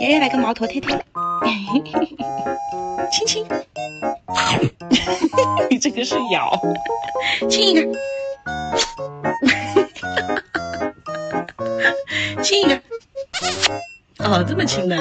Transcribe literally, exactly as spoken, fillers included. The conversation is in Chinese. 爷爷来个毛头贴贴，亲亲，你这个是咬，亲一个，亲一个，哦，这么亲的。